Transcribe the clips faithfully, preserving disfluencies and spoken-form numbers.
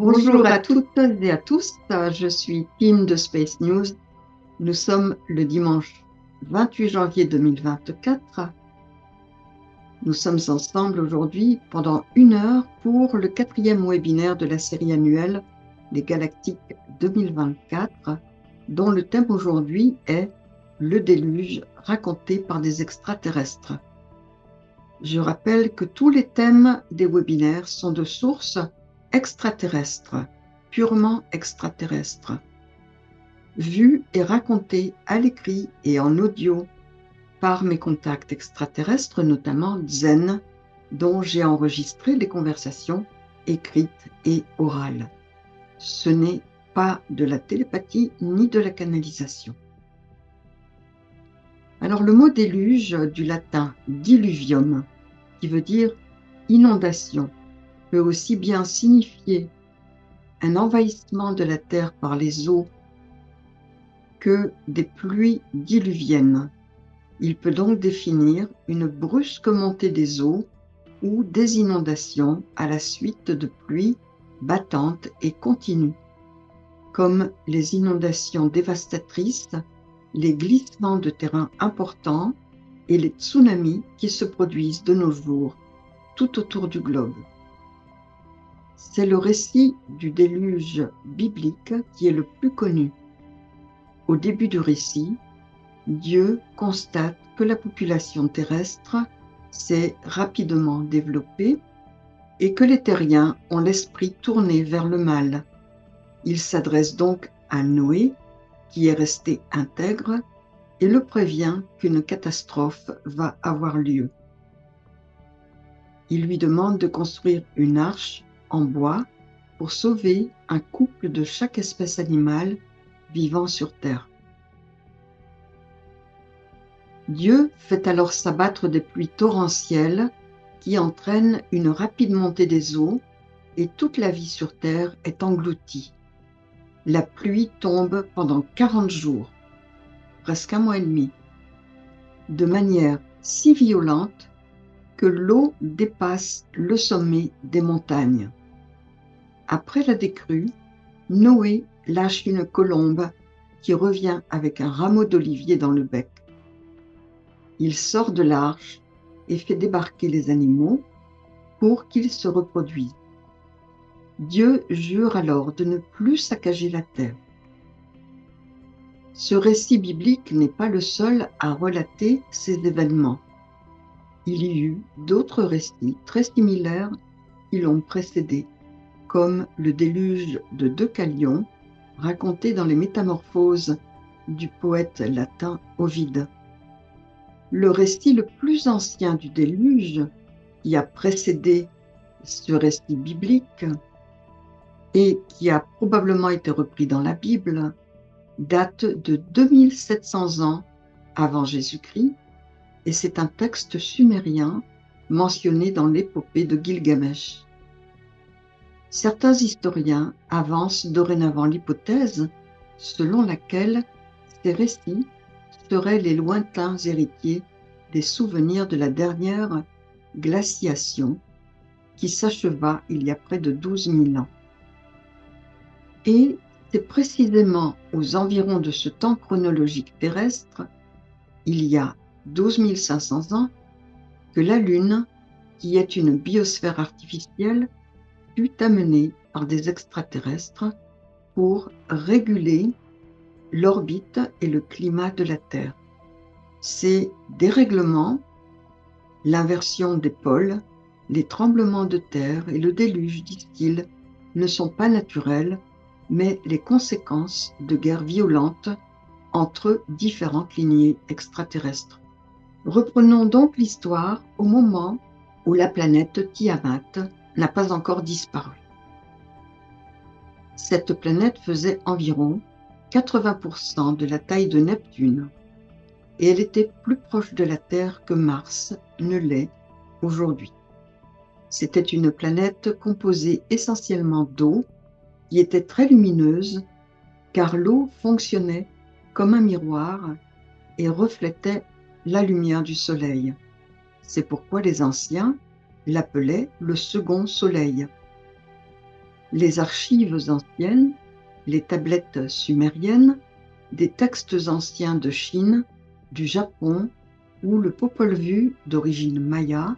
Bonjour à toutes et à tous, je suis Kim de Space News. Nous sommes le dimanche vingt-huit janvier deux mille vingt-quatre. Nous sommes ensemble aujourd'hui pendant une heure pour le quatrième webinaire de la série annuelle des Galactiques deux mille vingt-quatre, dont le thème aujourd'hui est « Le déluge raconté par des extraterrestres ». Je rappelle que tous les thèmes des webinaires sont de sources extraterrestres, purement extraterrestres, vus et racontés à l'écrit et en audio par mes contacts extraterrestres, notamment Zen, dont j'ai enregistré les conversations écrites et orales. Ce n'est pas de la télépathie ni de la canalisation. Alors le mot déluge, du latin diluvium, qui veut dire inondation, peut aussi bien signifier un envahissement de la terre par les eaux que des pluies diluviennes. Il peut donc définir une brusque montée des eaux ou des inondations à la suite de pluies battantes et continues, comme les inondations dévastatrices, les glissements de terrain importants et les tsunamis qui se produisent de nos jours tout autour du globe. C'est le récit du déluge biblique qui est le plus connu. Au début du récit, Dieu constate que la population terrestre s'est rapidement développée et que les terriens ont l'esprit tourné vers le mal. Il s'adresse donc à Noé, qui est resté intègre, et le prévient qu'une catastrophe va avoir lieu. Il lui demande de construire une arche en bois pour sauver un couple de chaque espèce animale vivant sur Terre. Dieu fait alors s'abattre des pluies torrentielles qui entraînent une rapide montée des eaux et toute la vie sur Terre est engloutie. La pluie tombe pendant quarante jours, presque un mois et demi, de manière si violente que l'eau dépasse le sommet des montagnes. Après la décrue, Noé lâche une colombe qui revient avec un rameau d'olivier dans le bec. Il sort de l'arche et fait débarquer les animaux pour qu'ils se reproduisent. Dieu jure alors de ne plus saccager la terre. Ce récit biblique n'est pas le seul à relater ces événements. Il y eut d'autres récits très similaires qui l'ont précédé, comme le déluge de Deucalion, raconté dans les Métamorphoses du poète latin Ovide. Le récit le plus ancien du déluge, qui a précédé ce récit biblique, et qui a probablement été repris dans la Bible, date de deux mille sept cents ans avant Jésus-Christ, et c'est un texte sumérien mentionné dans l'épopée de Gilgamesh. Certains historiens avancent dorénavant l'hypothèse selon laquelle ces récits seraient les lointains héritiers des souvenirs de la dernière glaciation qui s'acheva il y a près de douze mille ans. Et c'est précisément aux environs de ce temps chronologique terrestre, il y a douze mille cinq cents ans, que la Lune, qui est une biosphère artificielle, fut amenée par des extraterrestres pour réguler l'orbite et le climat de la Terre. Ces dérèglements, l'inversion des pôles, les tremblements de terre et le déluge, disent-ils, ne sont pas naturels, mais les conséquences de guerres violentes entre différentes lignées extraterrestres. Reprenons donc l'histoire au moment où la planète Tiamat n'a pas encore disparu. Cette planète faisait environ quatre-vingts pour cent de la taille de Neptune et elle était plus proche de la Terre que Mars ne l'est aujourd'hui. C'était une planète composée essentiellement d'eau, qui était très lumineuse, car l'eau fonctionnait comme un miroir et reflétait la lumière du soleil. C'est pourquoi les anciens l'appelaient le second soleil. les archives anciennes, les tablettes sumériennes, des textes anciens de Chine, du Japon, où le Popol Vuh, d'origine maya,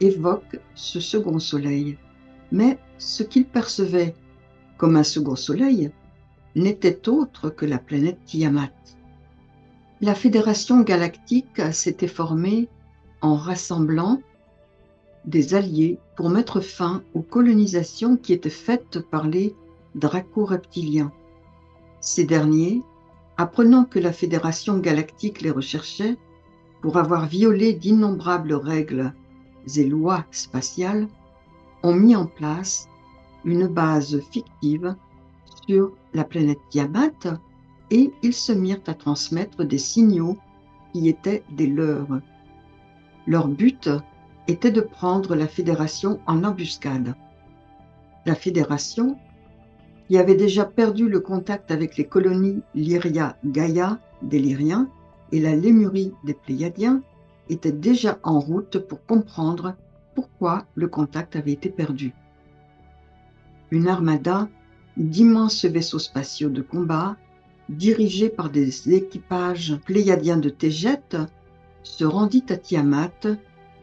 évoque ce second soleil. Mais ce qu'il percevait comme un second soleil n'était autre que la planète Tiamat. La Fédération Galactique s'était formée en rassemblant des alliés pour mettre fin aux colonisations qui étaient faites par les draco-reptiliens. Ces derniers, apprenant que la Fédération Galactique les recherchait pour avoir violé d'innombrables règles et lois spatiales, ont mis en place une base fictive sur la planète Tiamat et ils se mirent à transmettre des signaux qui étaient des leurs. Leur but était de prendre la Fédération en embuscade. La Fédération, qui avait déjà perdu le contact avec les colonies Lyria-Gaia des Lyriens et la Lémurie des Pléiadiens, était déjà en route pour comprendre pourquoi le contact avait été perdu. Une armada d'immenses vaisseaux spatiaux de combat, dirigés par des équipages pléiadiens de Taygete, se rendit à Tiamat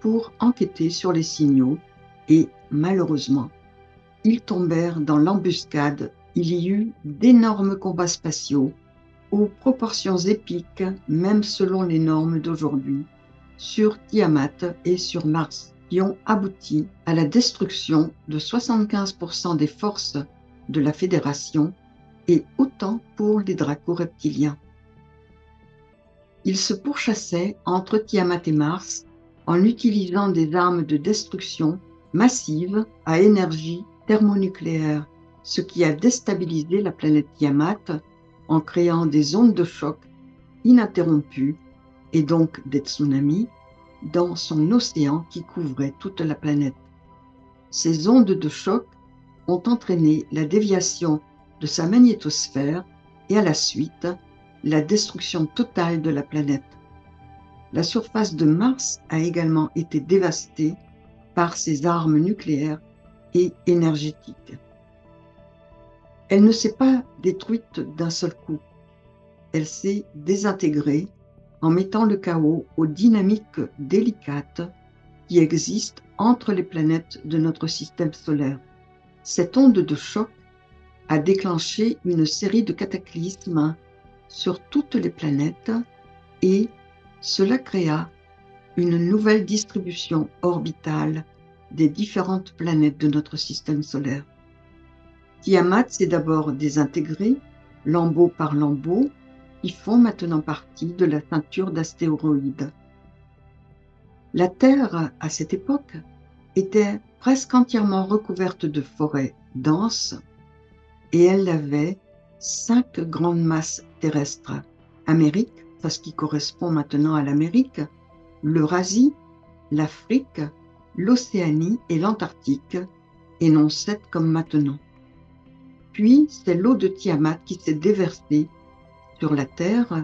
pour enquêter sur les signaux et, malheureusement, ils tombèrent dans l'embuscade. Il y eut d'énormes combats spatiaux, aux proportions épiques, même selon les normes d'aujourd'hui, sur Tiamat et sur Mars, qui ont abouti à la destruction de soixante-quinze pour cent des forces de la Fédération et autant pour les draco-reptiliens. Ils se pourchassaient entre Tiamat et Mars en utilisant des armes de destruction massives à énergie thermonucléaire, ce qui a déstabilisé la planète Tiamat en créant des ondes de choc ininterrompues et donc des tsunamis dans son océan qui couvrait toute la planète. Ces ondes de choc ont entraîné la déviation de sa magnétosphère et à la suite, la destruction totale de la planète. La surface de Mars a également été dévastée par ses armes nucléaires et énergétiques. Elle ne s'est pas détruite d'un seul coup. Elle s'est désintégrée en mettant le chaos aux dynamiques délicates qui existent entre les planètes de notre système solaire. Cette onde de choc a déclenché une série de cataclysmes sur toutes les planètes et cela créa une nouvelle distribution orbitale des différentes planètes de notre système solaire. Tiamat s'est d'abord désintégrée, lambeau par lambeau, qui font maintenant partie de la ceinture d'astéroïdes. La Terre, à cette époque, était presque entièrement recouverte de forêts denses et elle avait cinq grandes masses terrestres. Amérique, parce qu'il correspond maintenant à l'Amérique, l'Eurasie, l'Afrique, l'Océanie et l'Antarctique, et non sept comme maintenant. Puis c'est l'eau de Tiamat qui s'est déversée sur la Terre,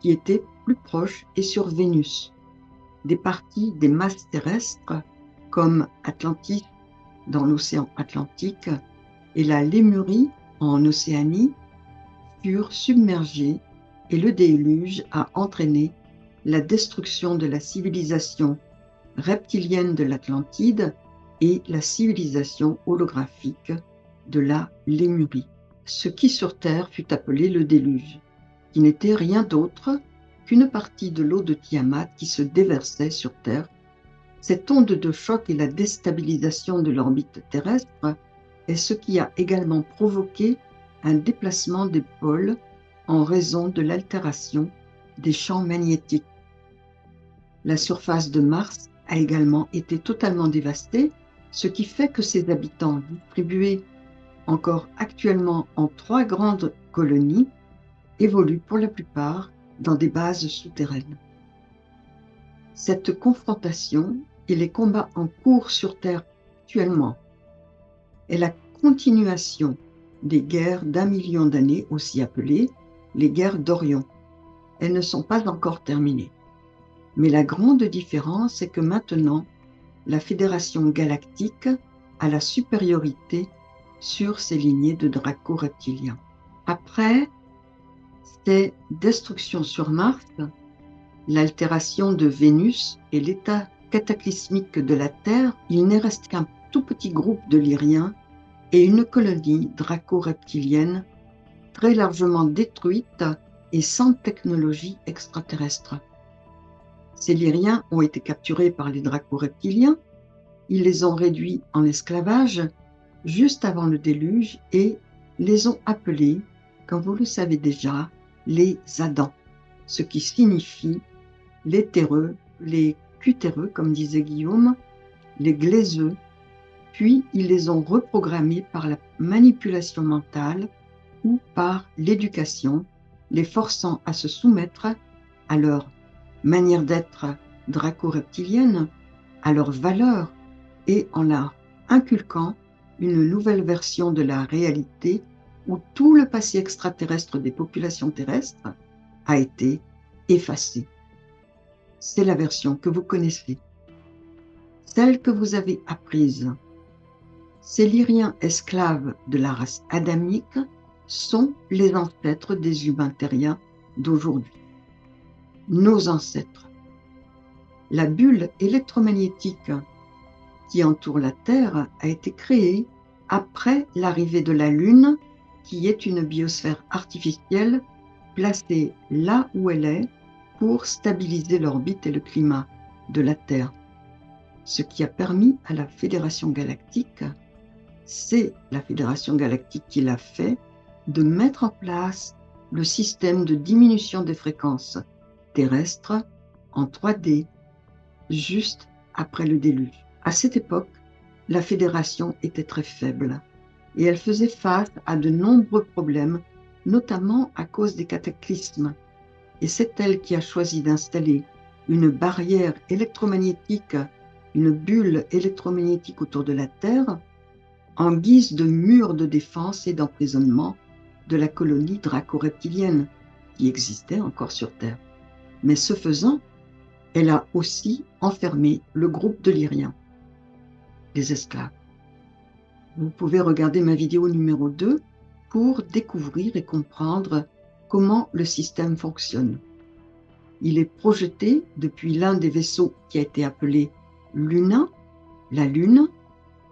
qui était plus proche, et sur Vénus. Des parties des masses terrestres, comme Atlantis dans l'océan Atlantique et la Lémurie en Océanie, furent submergées et le déluge a entraîné la destruction de la civilisation reptilienne de l'Atlantide et la civilisation holographique de la Lémurie, ce qui sur Terre fut appelé le déluge, qui n'était rien d'autre qu'une partie de l'eau de Tiamat qui se déversait sur Terre. Cette onde de choc et la déstabilisation de l'orbite terrestre est ce qui a également provoqué un déplacement des pôles en raison de l'altération des champs magnétiques. La surface de Mars a également été totalement dévastée, ce qui fait que ses habitants, distribués encore actuellement en trois grandes colonies, évoluent pour la plupart dans des bases souterraines. Cette confrontation et les combats en cours sur Terre actuellement est la continuation des guerres d'un million d'années, aussi appelées les guerres d'Orion. Elles ne sont pas encore terminées. Mais la grande différence est que maintenant, la Fédération Galactique a la supériorité sur ces lignées de draco-reptiliens. Après, c'est destruction sur Mars, l'altération de Vénus et l'état cataclysmique de la Terre. Il n'est resté qu'un tout petit groupe de Lyriens et une colonie draco-reptilienne très largement détruite et sans technologie extraterrestre. Ces Lyriens ont été capturés par les draco-reptiliens. Ils les ont réduits en esclavage juste avant le déluge et les ont appelés, comme vous le savez déjà, les Adans, ce qui signifie les terreux, les cutéreux, comme disait Guillaume, les glaiseux. Puis ils les ont reprogrammés par la manipulation mentale ou par l'éducation, les forçant à se soumettre à leur manière d'être draco-reptilienne, à leur valeur, et en leur inculquant une nouvelle version de la réalité où tout le passé extraterrestre des populations terrestres a été effacé. C'est la version que vous connaissez, celle que vous avez apprise. Ces Lyriens esclaves de la race adamique sont les ancêtres des humains terriens d'aujourd'hui. Nos ancêtres. La bulle électromagnétique qui entoure la Terre a été créée après l'arrivée de la Lune, qui est une biosphère artificielle placée là où elle est pour stabiliser l'orbite et le climat de la Terre. Ce qui a permis à la Fédération Galactique, c'est la Fédération Galactique qui l'a fait, de mettre en place le système de diminution des fréquences terrestres en trois D, juste après le déluge. À cette époque, la Fédération était très faible et elle faisait face à de nombreux problèmes, notamment à cause des cataclysmes. Et c'est elle qui a choisi d'installer une barrière électromagnétique, une bulle électromagnétique autour de la Terre, en guise de mur de défense et d'emprisonnement de la colonie draco-reptilienne qui existait encore sur Terre. Mais ce faisant, elle a aussi enfermé le groupe de Lyriens, les esclaves. Vous pouvez regarder ma vidéo numéro deux pour découvrir et comprendre comment le système fonctionne. Il est projeté depuis l'un des vaisseaux qui a été appelé Luna, la Lune.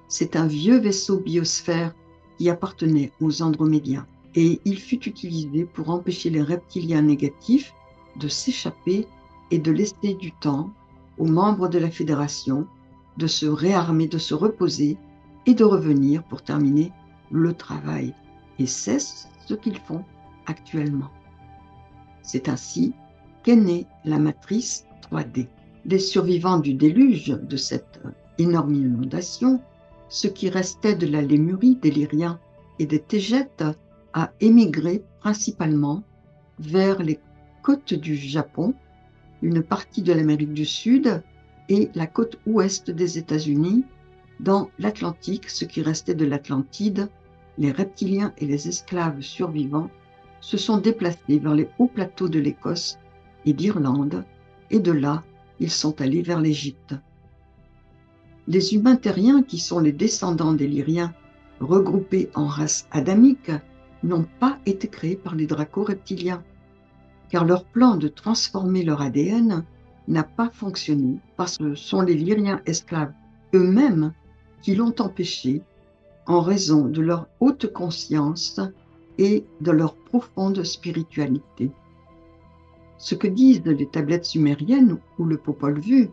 C'est un vieux vaisseau biosphère qui appartenait aux Andromédiens et il fut utilisé pour empêcher les reptiliens négatifs de s'échapper et de laisser du temps aux membres de la Fédération de se réarmer, de se reposer et de revenir pour terminer le travail. Et c'est ce qu'ils font actuellement. C'est ainsi qu'est née la matrice trois D. Les survivants du déluge, de cette énorme inondation, ce qui restait de la Lémurie, des Lyriens et des Taygete, a émigré principalement vers les côtes du Japon, une partie de l'Amérique du Sud et la côte ouest des États-Unis, dans l'Atlantique, ce qui restait de l'Atlantide. Les reptiliens et les esclaves survivants se sont déplacés vers les hauts plateaux de l'Écosse et d'Irlande, et de là, ils sont allés vers l'Égypte. Les humains terriens, qui sont les descendants des Lyriens, regroupés en races adamiques, n'ont pas été créés par les draco-reptiliens, car leur plan de transformer leur A D N n'a pas fonctionné, parce que ce sont les Lyriens esclaves eux-mêmes qui l'ont empêché en raison de leur haute conscience et de leur profonde spiritualité. Ce que disent les tablettes sumériennes ou le Popol Vuh,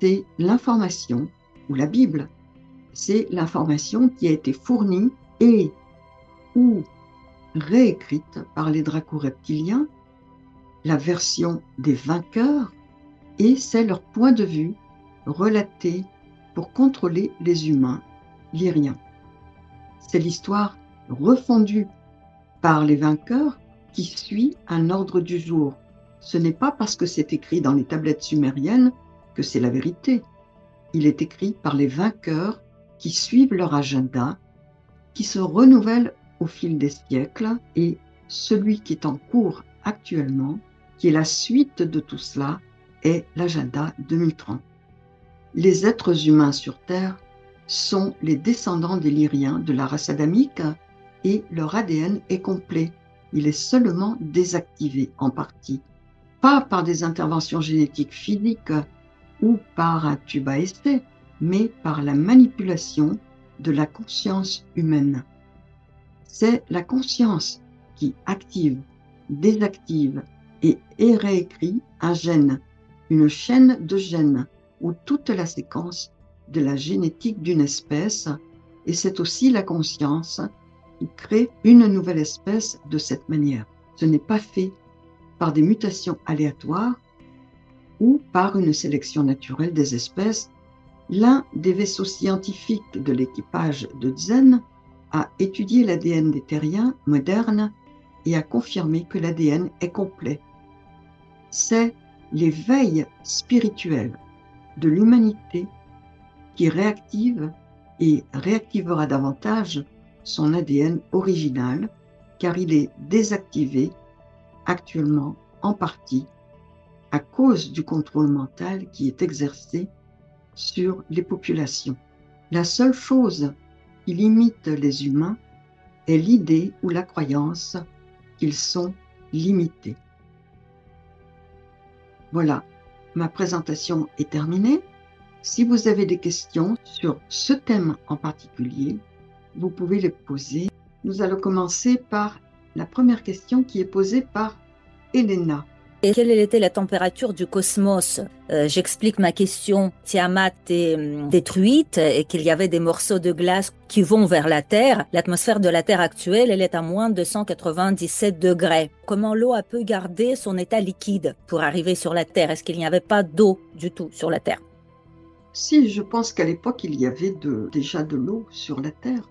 c'est l'information, ou la Bible, c'est l'information qui a été fournie et ou réécrite par les draco-reptiliens, la version des vainqueurs, et c'est leur point de vue relaté pour contrôler les humains lyriens. C'est l'histoire refondue par les vainqueurs qui suit un ordre du jour. Ce n'est pas parce que c'est écrit dans les tablettes sumériennes que c'est la vérité. Il est écrit par les vainqueurs qui suivent leur agenda, qui se renouvellent au fil des siècles, et celui qui est en cours actuellement, qui est la suite de tout cela, est l'agenda deux mille trente. Les êtres humains sur Terre sont les descendants des Lyriens de la race adamique et leur A D N est complet. Il est seulement désactivé en partie, pas par des interventions génétiques physiques ou par un tube à essai, mais par la manipulation de la conscience humaine. C'est la conscience qui active, désactive et réécrit un gène, une chaîne de gènes ou toute la séquence de la génétique d'une espèce, et c'est aussi la conscience qui crée une nouvelle espèce de cette manière. Ce n'est pas fait par des mutations aléatoires ou par une sélection naturelle des espèces. L'un des vaisseaux scientifiques de l'équipage de Zen a étudié l'A D N des terriens modernes et a confirmé que l'A D N est complet. C'est l'éveil spirituel de l'humanité qui réactive et réactivera davantage son A D N original, car il est désactivé actuellement en partie à cause du contrôle mental qui est exercé sur les populations. La seule chose qui limite les humains est l'idée ou la croyance qu'ils sont limités. Voilà, ma présentation est terminée. Si vous avez des questions sur ce thème en particulier, vous pouvez les poser. Nous allons commencer par la première question qui est posée par Elena. Et quelle était la température du cosmos? euh, J'explique ma question. Tiamat est hum, détruite et qu'il y avait des morceaux de glace qui vont vers la Terre. L'atmosphère de la Terre actuelle, elle est à moins de cent quatre-vingt-dix-sept degrés. Comment l'eau a pu garder son état liquide pour arriver sur la Terre? Est-ce qu'il n'y avait pas d'eau du tout sur la Terre? Si, je pense qu'à l'époque, il y avait de, déjà de l'eau sur la Terre.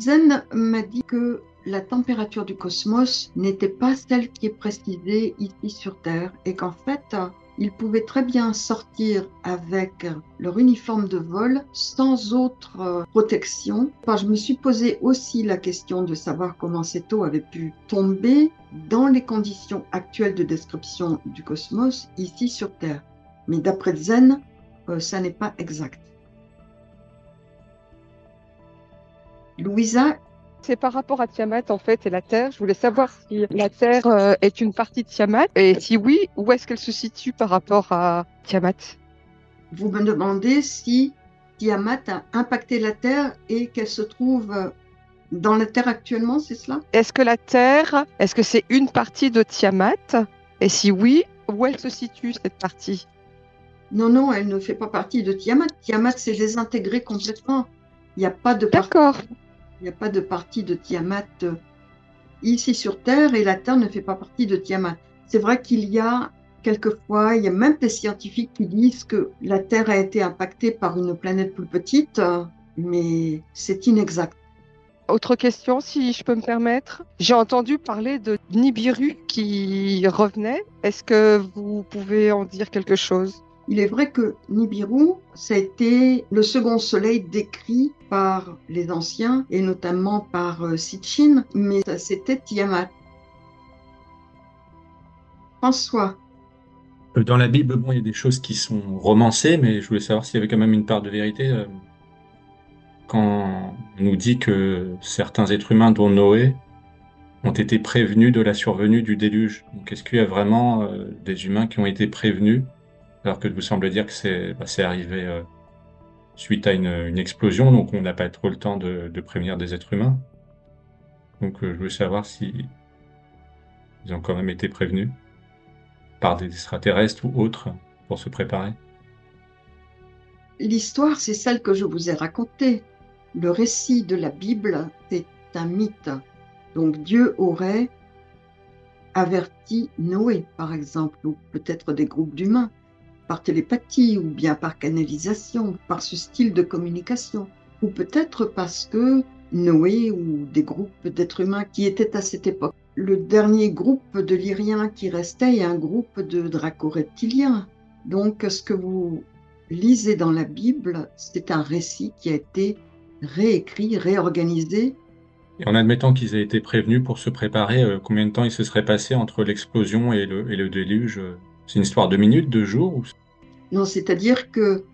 Zen m'a dit que la température du cosmos n'était pas celle qui est précisée ici sur Terre et qu'en fait, ils pouvaient très bien sortir avec leur uniforme de vol sans autre protection. Enfin, je me suis posé aussi la question de savoir comment cette eau avait pu tomber dans les conditions actuelles de description du cosmos ici sur Terre. Mais d'après Zen, euh, ça n'est pas exact. Louisa, c'est par rapport à Tiamat en fait et la Terre. Je voulais savoir si la Terre euh, est une partie de Tiamat et si oui, où est-ce qu'elle se situe par rapport à Tiamat? Vous me demandez si Tiamat a impacté la Terre et qu'elle se trouve dans la Terre actuellement, c'est cela? Est-ce que la Terre, est-ce que c'est une partie de Tiamat? Et si oui, où elle se situe cette partie? Non, non, elle ne fait pas partie de Tiamat. Tiamat s'est désintégrée complètement. Il n'y a pas de partie. Il n'y a pas de partie de Tiamat ici sur Terre et la Terre ne fait pas partie de Tiamat. C'est vrai qu'il y a quelquefois, il y a même des scientifiques qui disent que la Terre a été impactée par une planète plus petite, mais c'est inexact. Autre question, si je peux me permettre. J'ai entendu parler de Nibiru qui revenait. Est-ce que vous pouvez en dire quelque chose? Il est vrai que Nibiru, ça a été le second soleil décrit par les anciens, et notamment par euh, Sitchin, mais c'était Tiamat. François. Dans la Bible, bon, il y a des choses qui sont romancées, mais je voulais savoir s'il y avait quand même une part de vérité. Euh, quand on nous dit que certains êtres humains, dont Noé, ont été prévenus de la survenue du déluge. Donc est-ce qu'il y a vraiment euh, des humains qui ont été prévenus? Alors que vous semblez dire que c'est bah, arrivé euh, suite à une, une explosion, donc on n'a pas trop le temps de, de prévenir des êtres humains. Donc euh, je veux savoir si ils ont quand même été prévenus par des extraterrestres ou autres pour se préparer. L'histoire, c'est celle que je vous ai racontée. Le récit de la Bible, c'est un mythe. Donc Dieu aurait averti Noé, par exemple, ou peut-être des groupes d'humains, par télépathie ou bien par canalisation, par ce style de communication. Ou peut-être parce que Noé ou des groupes d'êtres humains qui étaient à cette époque. Le dernier groupe de Lyriens qui restait est un groupe de draco-reptiliens. Donc ce que vous lisez dans la Bible, c'est un récit qui a été réécrit, réorganisé. Et en admettant qu'ils aient été prévenus pour se préparer, euh, combien de temps il se serait passé entre l'explosion et le, et le déluge? C'est une histoire de minutes, de jours? Non, c'est-à-dire que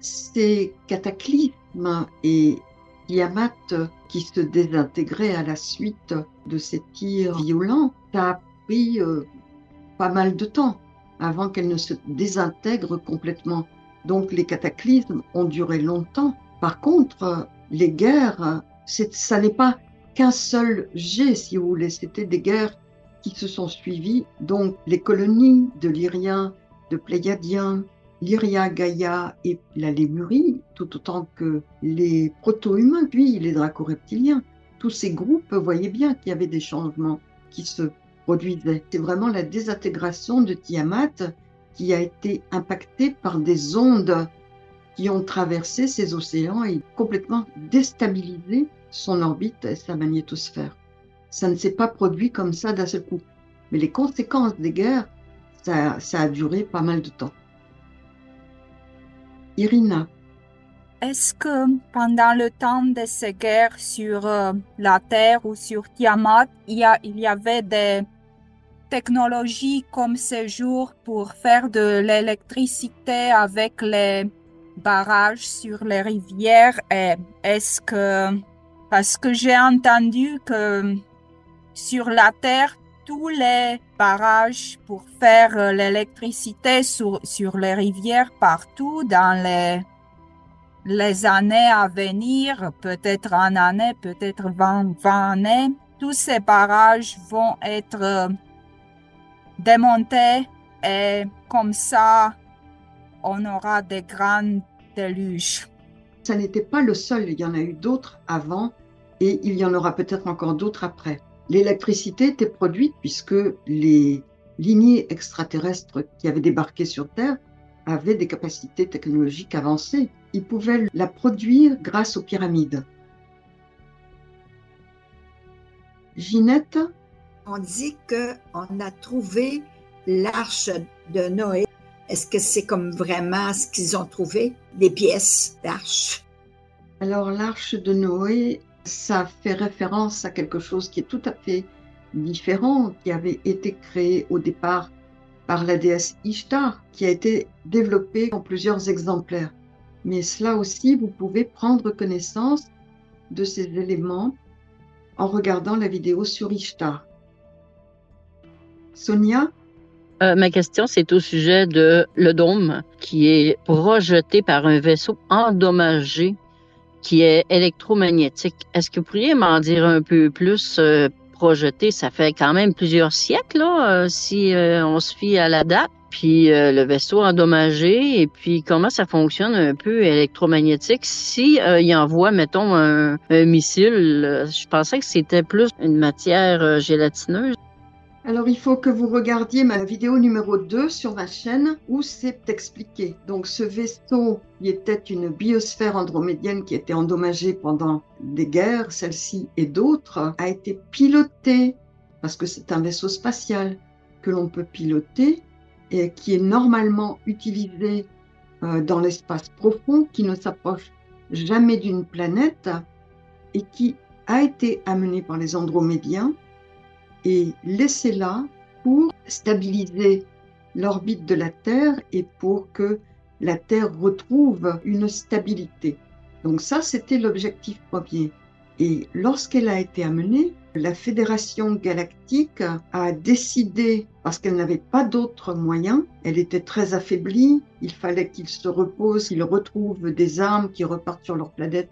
ces cataclysmes humains et Tiamat qui se désintégrait à la suite de ces tirs violents. Ça a pris euh, pas mal de temps avant qu'elle ne se désintègre complètement. Donc les cataclysmes ont duré longtemps. Par contre, les guerres, ça n'est pas qu'un seul jet, si vous voulez. C'était des guerres qui se sont suivies. Donc les colonies de Lyriens, de Pléiadiens, Lyria-Gaia et la Lémurie, tout autant que les proto-humains, puis les draco-reptiliens. Tous ces groupes voyaient bien qu'il y avait des changements qui se produisaient. C'est vraiment la désintégration de Tiamat qui a été impactée par des ondes qui ont traversé ces océans et complètement déstabilisé son orbite et sa magnétosphère. Ça ne s'est pas produit comme ça d'un seul coup. Mais les conséquences des guerres, ça, ça a duré pas mal de temps. Irina. Est-ce que pendant le temps de ces guerres sur euh, la Terre ou sur Tiamat, il y, a, il y avait des technologies comme ces jours pour faire de l'électricité avec les barrages sur les rivières? Et est-ce que, parce que j'ai entendu que sur la Terre, tous les barrages pour faire l'électricité sur, sur les rivières partout dans les, les années à venir, peut-être en année, peut-être vingt, vingt années, tous ces barrages vont être démontés et comme ça, on aura des grandes déluges. Ça n'était pas le seul, il y en a eu d'autres avant et il y en aura peut-être encore d'autres après. L'électricité était produite puisque les lignées extraterrestres qui avaient débarqué sur Terre avaient des capacités technologiques avancées. Ils pouvaient la produire grâce aux pyramides. Ginette? On dit qu'on a trouvé l'arche de Noé. Est-ce que c'est comme vraiment ce qu'ils ont trouvé? Des pièces d'arche? Alors l'arche de Noé... ça fait référence à quelque chose qui est tout à fait différent, qui avait été créé au départ par la déesse Ishtar, qui a été développée en plusieurs exemplaires. Mais cela aussi, vous pouvez prendre connaissance de ces éléments en regardant la vidéo sur Ishtar. Sonia ? Euh, ma question, c'est au sujet de le dôme qui est projeté par un vaisseau endommagé qui est électromagnétique. Est-ce que vous pourriez m'en dire un peu plus? Euh, projeté, ça fait quand même plusieurs siècles, là, euh, si euh, on se fie à la date, puis euh, le vaisseau endommagé, et puis comment ça fonctionne un peu électromagnétique? Si euh, il envoie, mettons, un, un missile, euh, je pensais que c'était plus une matière euh, gélatineuse. Alors, il faut que vous regardiez ma vidéo numéro deux sur ma chaîne où c'est expliqué. Donc, ce vaisseau, il était une biosphère andromédienne qui était endommagée pendant des guerres, celle-ci et d'autres, a été pilotée, parce que c'est un vaisseau spatial que l'on peut piloter et qui est normalement utilisé dans l'espace profond, qui ne s'approche jamais d'une planète et qui a été amené par les Andromédiens et laissé là pour stabiliser l'orbite de la Terre et pour que la Terre retrouve une stabilité. Donc ça, c'était l'objectif premier. Et lorsqu'elle a été amenée, la Fédération Galactique a décidé, parce qu'elle n'avait pas d'autres moyens, elle était très affaiblie, il fallait qu'ils se reposent, qu'ils retrouvent des armes qui repartent sur leur planète.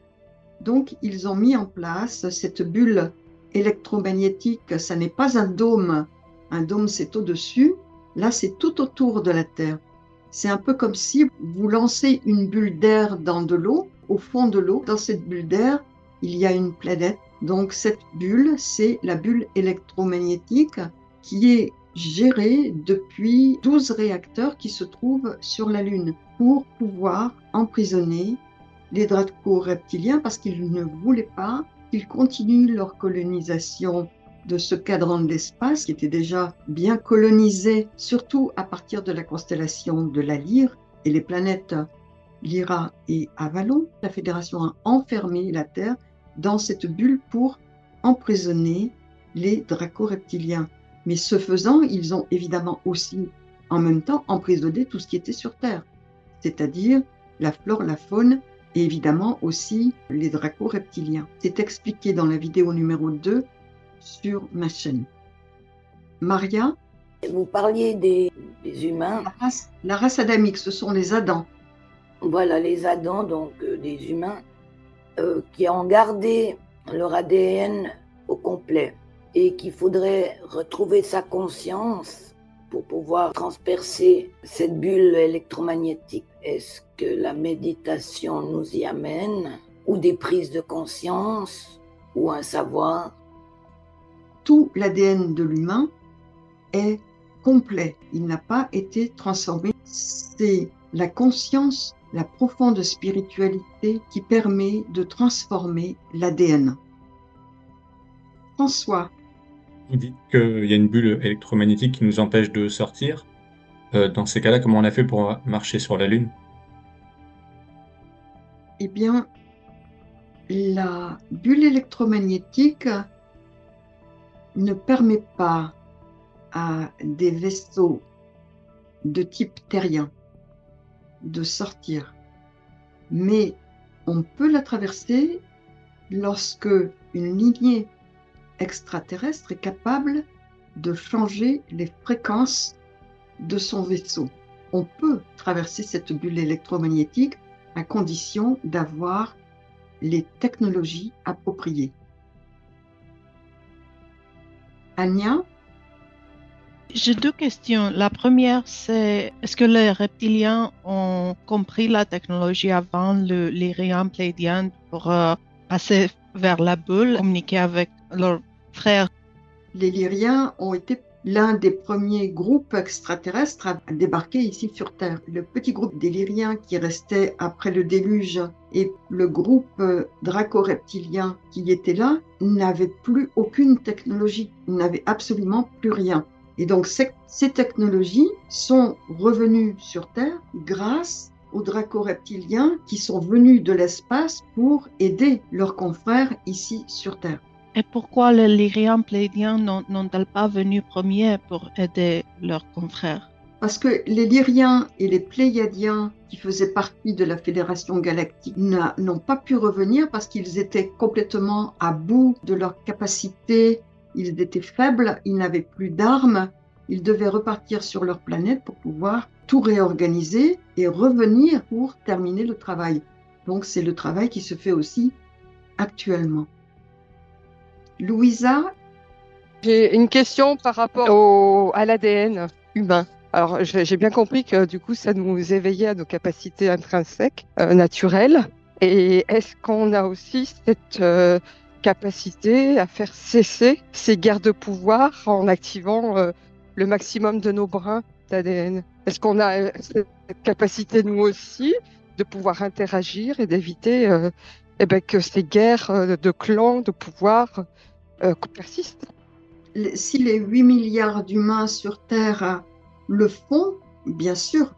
Donc ils ont mis en place cette bulle électromagnétique, ça n'est pas un dôme. Un dôme, c'est au-dessus. Là, c'est tout autour de la Terre. C'est un peu comme si vous lancez une bulle d'air dans de l'eau. Au fond de l'eau, dans cette bulle d'air, il y a une planète. Donc, cette bulle, c'est la bulle électromagnétique qui est gérée depuis douze réacteurs qui se trouvent sur la Lune pour pouvoir emprisonner les draco-reptiliens parce qu'ils ne voulaient pas qu'ils continuent leur colonisation de ce cadran de l'espace qui était déjà bien colonisé, surtout à partir de la constellation de la Lyre et les planètes Lyra et Avalon. La Fédération a enfermé la Terre dans cette bulle pour emprisonner les draco-reptiliens. Mais ce faisant, ils ont évidemment aussi, en même temps, emprisonné tout ce qui était sur Terre, c'est-à-dire la flore, la faune et évidemment aussi les draco-reptiliens. C'est expliqué dans la vidéo numéro deux sur ma chaîne. Maria, vous parliez des, des humains. La race, la race adamique, ce sont les Adans. Voilà, les Adans, donc euh, des humains, euh, qui ont gardé leur A D N au complet et qu'il faudrait retrouver sa conscience pour pouvoir transpercer cette bulle électromagnétique. Est-ce que la méditation nous y amène, ou des prises de conscience, ou un savoir? Tout l'A D N de l'humain est complet. Il n'a pas été transformé. C'est la conscience, la profonde spiritualité qui permet de transformer l'A D N. François. Vous dites qu'il y a une bulle électromagnétique qui nous empêche de sortir. Euh, dans ces cas-là, comment on a fait pour marcher sur la Lune? Eh bien, la bulle électromagnétique ne permet pas à des vaisseaux de type terrien de sortir. Mais on peut la traverser lorsque une lignée extraterrestre est capable de changer les fréquences de son vaisseau. On peut traverser cette bulle électromagnétique à condition d'avoir les technologies appropriées. Ania? J'ai deux questions. La première, c'est est-ce que les reptiliens ont compris la technologie avant le Lyriens, Pléiadiens pour euh, passer vers la bulle, communiquer avec leurs frères? Les Lyriens ont été l'un des premiers groupes extraterrestres à débarquer ici sur Terre. Le petit groupe des Lyriens qui restait après le déluge et le groupe draco-reptilien qui était là n'avaient plus aucune technologie, n'avaient absolument plus rien. Et donc ces, ces technologies sont revenues sur Terre grâce aux draco-reptiliens qui sont venus de l'espace pour aider leurs confrères ici sur Terre. Et pourquoi les Lyriens, Pléiadiens n'ont-ils pas venu premiers pour aider leurs confrères? Parce que les Lyriens et les Pléiadiens qui faisaient partie de la Fédération Galactique n'ont pas pu revenir parce qu'ils étaient complètement à bout de leur capacité. Ils étaient faibles, ils n'avaient plus d'armes, ils devaient repartir sur leur planète pour pouvoir tout réorganiser et revenir pour terminer le travail. Donc c'est le travail qui se fait aussi actuellement. Louisa? J'ai une question par rapport au, à l'A D N humain. Alors, j'ai bien compris que du coup, ça nous éveillait à nos capacités intrinsèques, euh, naturelles. Et est-ce qu'on a aussi cette euh, capacité à faire cesser ces guerres de pouvoir en activant euh, le maximum de nos brins d'A D N? Est-ce qu'on a euh, cette capacité, nous aussi, de pouvoir interagir et d'éviter euh, eh bien, que ces guerres euh, de clans, de pouvoir euh, persistent? Si les huit milliards d'humains sur Terre le font, bien sûr.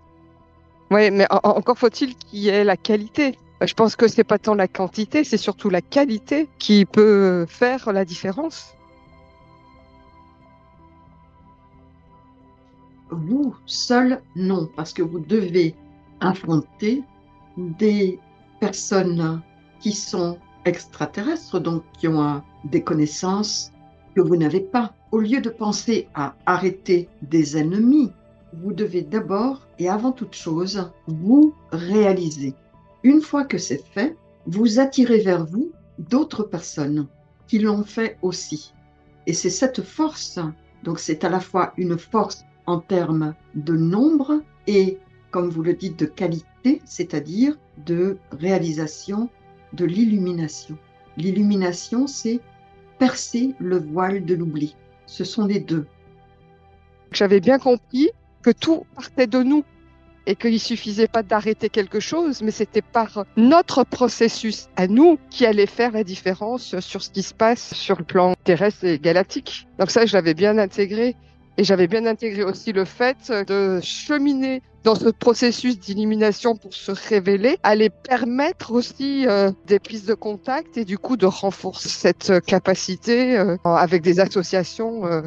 Oui, mais en encore faut-il qu'il y ait la qualité. Je pense que ce n'est pas tant la quantité, c'est surtout la qualité qui peut faire la différence. Vous seul, non, parce que vous devez affronter des personnes qui sont extraterrestres, donc qui ont un, des connaissances que vous n'avez pas. Au lieu de penser à arrêter des ennemis, vous devez d'abord et avant toute chose vous réaliser. Une fois que c'est fait, vous attirez vers vous d'autres personnes qui l'ont fait aussi. Et c'est cette force, donc c'est à la fois une force en termes de nombre et, comme vous le dites, de qualité, c'est-à-dire de réalisation, de l'illumination. L'illumination, c'est percer le voile de l'oubli. Ce sont les deux. J'avais bien compris que tout partait de nous. Et qu'il ne suffisait pas d'arrêter quelque chose, mais c'était par notre processus à nous qui allait faire la différence sur ce qui se passe sur le plan terrestre et galactique. Donc ça, je l'avais bien intégré. Et j'avais bien intégré aussi le fait de cheminer dans ce processus d'illumination pour se révéler, allait permettre aussi euh, des prises de contact et du coup de renforcer cette capacité euh, avec des associations euh,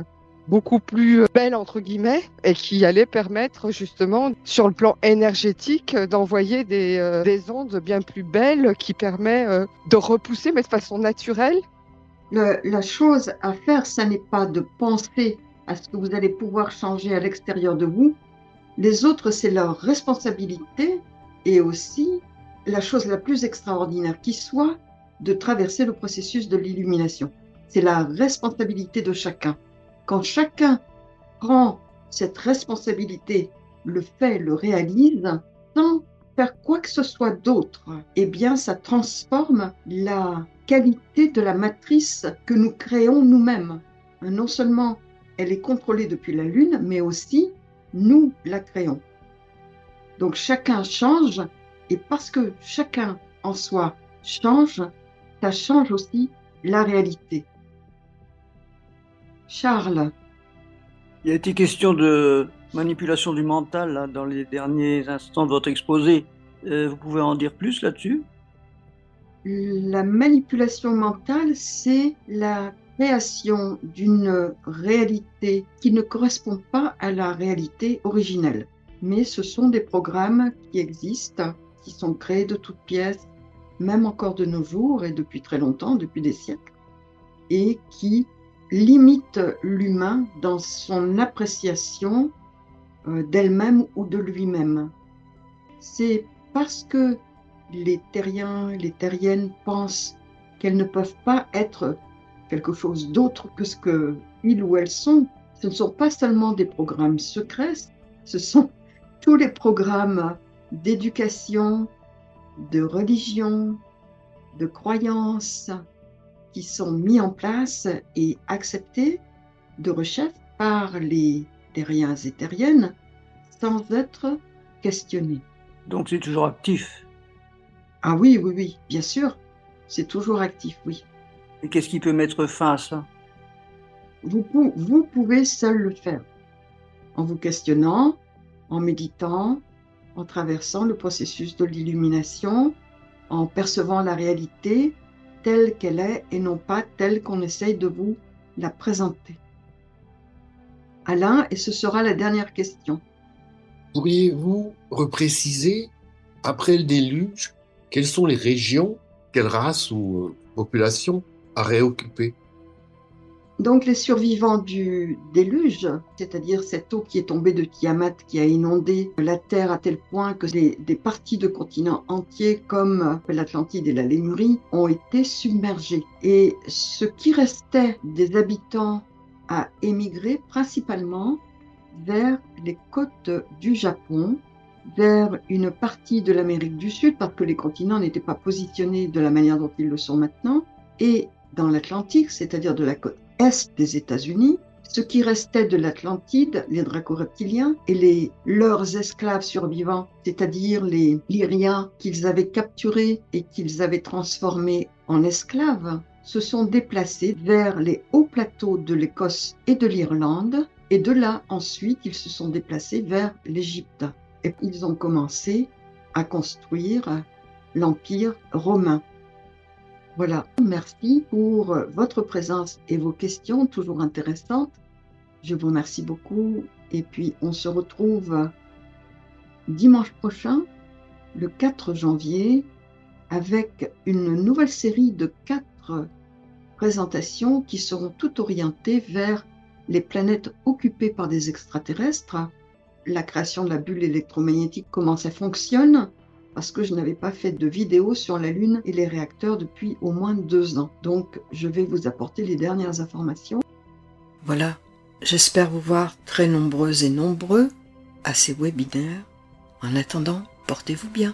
beaucoup plus belle entre guillemets et qui allait permettre justement sur le plan énergétique d'envoyer des, euh, des ondes bien plus belles qui permettent euh, de repousser mais de façon naturelle. Le, la chose à faire, ça n'est pas de penser à ce que vous allez pouvoir changer à l'extérieur de vous. Les autres, c'est leur responsabilité et aussi la chose la plus extraordinaire qui soit de traverser le processus de l'illumination. C'est la responsabilité de chacun. Quand chacun prend cette responsabilité, le fait, le réalise, sans faire quoi que ce soit d'autre, eh bien, ça transforme la qualité de la matrice que nous créons nous-mêmes. Non seulement elle est contrôlée depuis la Lune, mais aussi nous la créons. Donc chacun change, et parce que chacun en soi change, ça change aussi la réalité. Charles. Il a été question de manipulation du mental là, dans les derniers instants de votre exposé. Euh, vous pouvez en dire plus là-dessus ? La manipulation mentale, c'est la création d'une réalité qui ne correspond pas à la réalité originelle. Mais ce sont des programmes qui existent, qui sont créés de toutes pièces, même encore de nos jours et depuis très longtemps, depuis des siècles, et qui limite l'humain dans son appréciation d'elle-même ou de lui-même. C'est parce que les terriens, les terriennes pensent qu'elles ne peuvent pas être quelque chose d'autre que ce qu'ils ou elles sont. Ce ne sont pas seulement des programmes secrets, ce sont tous les programmes d'éducation, de religion, de croyances, qui sont mis en place et acceptés de rechef par les terriens et terriennes sans être questionnés. Donc c'est toujours actif ? Ah oui, oui, oui, bien sûr, c'est toujours actif, oui. Et qu'est-ce qui peut mettre fin à ça ? vous, vous pouvez seul le faire, en vous questionnant, en méditant, en traversant le processus de l'illumination, en percevant la réalité telle qu'elle est et non pas telle qu'on essaye de vous la présenter. Alain, et ce sera la dernière question. Pourriez-vous repréciser, après le déluge, quelles sont les régions, quelles races ou euh, populations à réoccuper ? Donc les survivants du déluge, c'est-à-dire cette eau qui est tombée de Tiamat, qui a inondé la Terre à tel point que des, des parties de continents entiers comme l'Atlantide et la Lémurie ont été submergées. Et ce qui restait des habitants a émigré principalement vers les côtes du Japon, vers une partie de l'Amérique du Sud, parce que les continents n'étaient pas positionnés de la manière dont ils le sont maintenant, et dans l'Atlantique, c'est-à-dire de la côte est des États-Unis, ce qui restait de l'Atlantide, les draco-reptiliens et les, leurs esclaves survivants, c'est-à-dire les Lyriens qu'ils avaient capturés et qu'ils avaient transformés en esclaves, se sont déplacés vers les hauts plateaux de l'Écosse et de l'Irlande, et de là ensuite ils se sont déplacés vers l'Égypte. Et ils ont commencé à construire l'Empire romain. Voilà, merci pour votre présence et vos questions, toujours intéressantes. Je vous remercie beaucoup et puis on se retrouve dimanche prochain, le quatre janvier, avec une nouvelle série de quatre présentations qui seront toutes orientées vers les planètes occupées par des extraterrestres, la création de la bulle électromagnétique, comment ça fonctionne, parce que je n'avais pas fait de vidéo sur la Lune et les réacteurs depuis au moins deux ans. Donc, je vais vous apporter les dernières informations. Voilà, j'espère vous voir très nombreuses et nombreux à ces webinaires. En attendant, portez-vous bien.